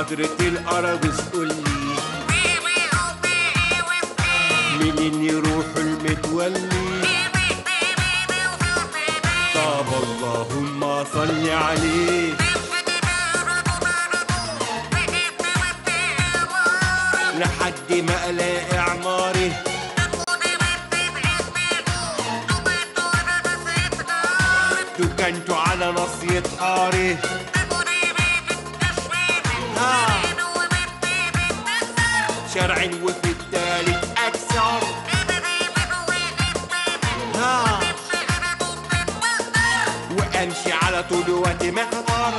حضرة القراويس قولي منين يروحوا المتولي؟ طب اللهم صل عليه. لحد ما الاقي عماري تكنتوا على نصية حاري. شرع وفي التالت اكثر وامشي على طول وقتي محضر.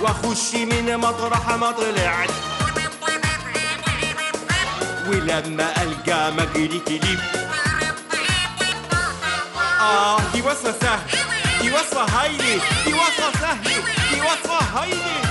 واخش من مطرح ما طلعت ولما القى مجري تجيب. دي وصفة سهلة، دي وصفة هايلة، دي وصفة سهلة، دي وصفة هايلة.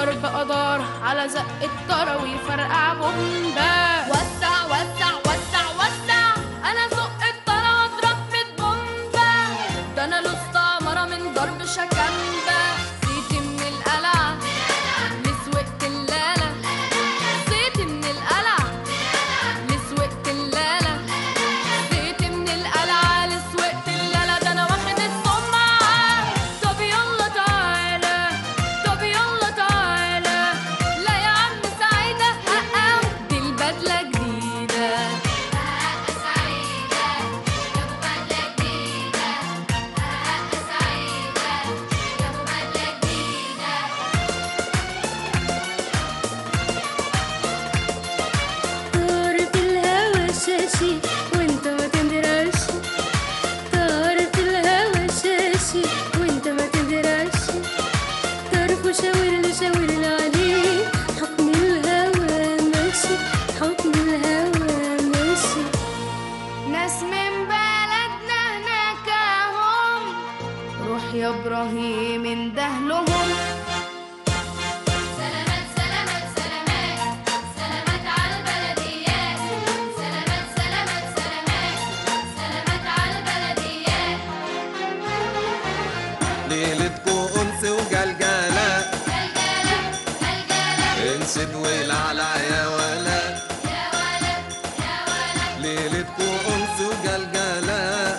ضرب أدار على زق التراويح فرقع بومبا وسع وسع وسع وسع أنا زق الطرا ضربت بومبا ده أنا له استعمارة من ضرب شكمبا صيتي من القلعة مسوقت اللالة صيتي من القلعة مسوقت اللالة صيتي من القلعة لسوقت اللالة ده أنا واخد السمعة طب يلا تعالى طب يلا تعالى لا يا عم سعيدة دي البدلة جديدة وانت ما تندرش طارت الهوى شاشي وانت ما تندرش طرفه شاورلي شاورلي عليه حكم الهوى ماشي حكم الهوى ماشي ناس من بلدنا هناك اهم روح يا ابراهيم اندهلهم ليلتكو أنس وجلجلة جلجلة جلجلة انسد ويلعلع يا ولد يا ولد يا ولد ليلتكو أنس وجلجلة جلجلة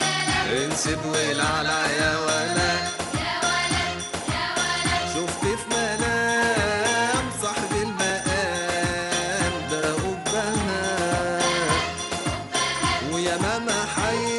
جلجلة انسد ويلعلع يا ولد يا ولد يا ولد شفت في منام صاحب المقام ده قبها ويا ماما حي